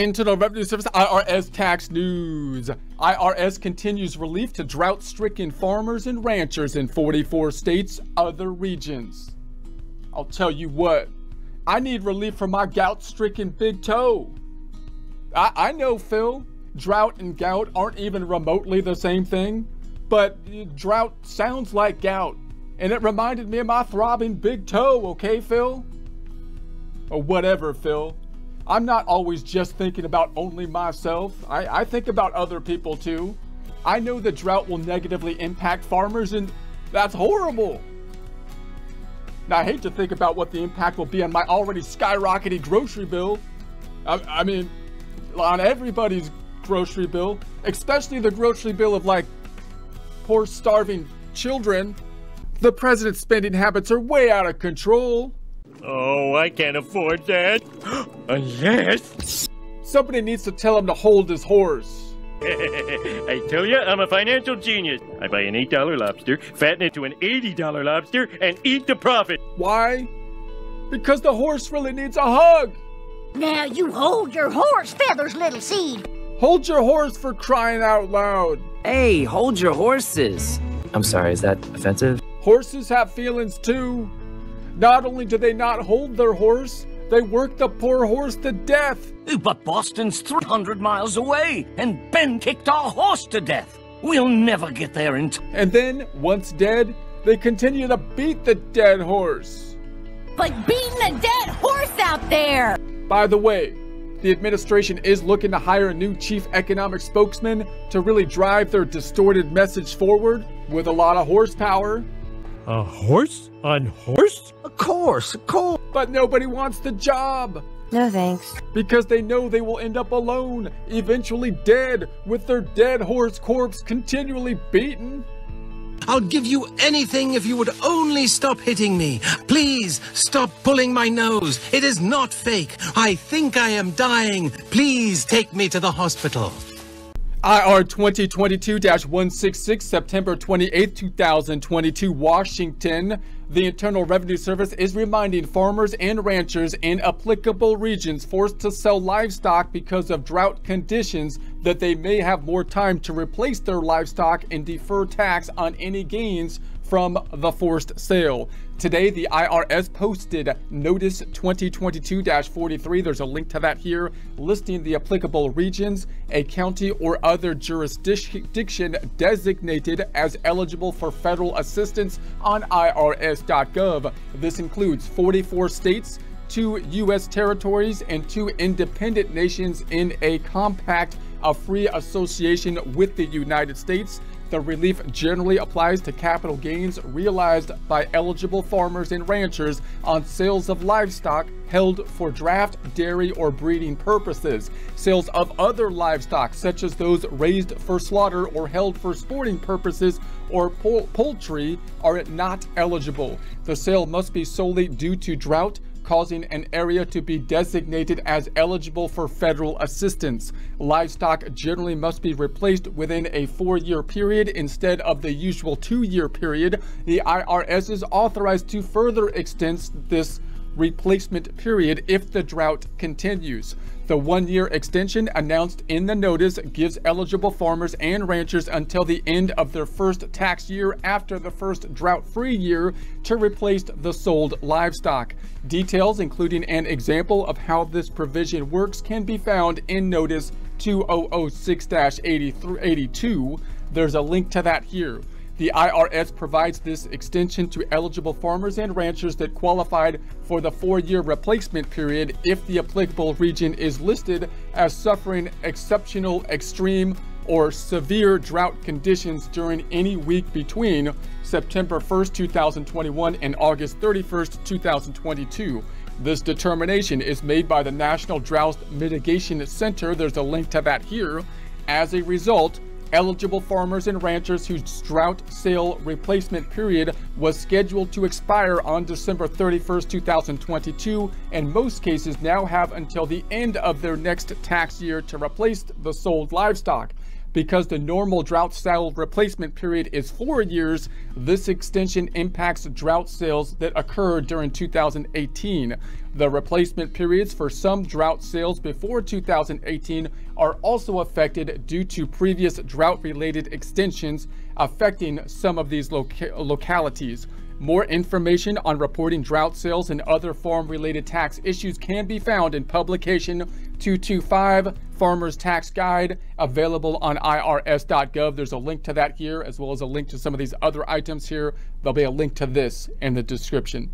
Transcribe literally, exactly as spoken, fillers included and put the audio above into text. Internal Revenue Service I R S tax news. I R S continues relief to drought-stricken farmers and ranchers in forty-four states, other regions. I'll tell you what, I need relief for my gout-stricken big toe. I, I know, Phil, drought and gout aren't even remotely the same thing, but drought sounds like gout, and it reminded me of my throbbing big toe, okay, Phil? Or whatever, Phil. I'm not always just thinking about only myself. I, I think about other people too. I know the drought will negatively impact farmers, and that's horrible. Now, I hate to think about what the impact will be on my already skyrocketing grocery bill. I, I mean, on everybody's grocery bill, especially the grocery bill of like poor starving children. The president's spending habits are way out of control. Oh, I can't afford that. Uh, yes. Somebody needs to tell him to hold his horse. I tell ya, I'm a financial genius. I buy an eight dollar lobster, fatten it to an eighty dollar lobster, and eat the profit. Why? Because the horse really needs a hug. Now you hold your horse feathers, little seed. Hold your horse for crying out loud. Hey, hold your horses. I'm sorry, is that offensive? Horses have feelings too. Not only do they not hold their horse, they work the poor horse to death. But Boston's three hundred miles away, and Ben kicked our horse to death. We'll never get there in time. And then, once dead, they continue to beat the dead horse. But beating the dead horse out there! By the way, the administration is looking to hire a new chief economic spokesman to really drive their distorted message forward with a lot of horsepower. A horse? On horse? Of course, of course. But nobody wants the job. No thanks. Because they know they will end up alone, eventually dead, with their dead horse corpse continually beaten. I'll give you anything if you would only stop hitting me. Please stop pulling my nose. It is not fake. I think I am dying. Please take me to the hospital. I R twenty twenty-two dash one sixty-six, September twenty-eighth two thousand twenty-two, Washington. The Internal Revenue Service is reminding farmers and ranchers in applicable regions forced to sell livestock because of drought conditions that they may have more time to replace their livestock and defer tax on any gains from the forced sale. Today, the I R S posted Notice twenty twenty-two dash forty-three. There's a link to that here, listing the applicable regions, a county or other jurisdiction designated as eligible for federal assistance on I R S dot gov. This includes forty-four states, two U S territories, and two independent nations in a Compact of Free Association with the United States. The relief generally applies to capital gains realized by eligible farmers and ranchers on sales of livestock held for draft, dairy, or breeding purposes, sales of other livestock such as those raised for slaughter or held for sporting purposes, or pol poultry are not eligible. The sale must be solely due to drought, causing an area to be designated as eligible for federal assistance. Livestock generally must be replaced within a four-year period instead of the usual two-year period. The I R S is authorized to further extend this replacement period if the drought continues. The one-year extension announced in the notice gives eligible farmers and ranchers until the end of their first tax year after the first drought-free year to replace the sold livestock. Details, including an example of how this provision works, can be found in Notice two thousand six dash eighty-two. There's a link to that here. The I R S provides this extension to eligible farmers and ranchers that qualified for the four-year replacement period if the applicable region is listed as suffering exceptional, extreme, or severe drought conditions during any week between September first two thousand twenty-one and August thirty-first two thousand twenty-two. This determination is made by the National Drought Mitigation Center. There's a link to that here. As a result, eligible farmers and ranchers whose drought sale replacement period was scheduled to expire on December thirty-first two thousand twenty-two, in most cases now have until the end of their next tax year to replace the sold livestock. Because the normal drought sale replacement period is four years, this extension impacts drought sales that occurred during two thousand eighteen. The replacement periods for some drought sales before two thousand eighteen are also affected due to previous drought-related extensions affecting some of these loca- localities. More information on reporting drought sales and other farm-related tax issues can be found in Publication two twenty-five, Farmer's Tax Guide, available on I R S dot gov. There's a link to that here, as well as a link to some of these other items here. There'll be a link to this in the description.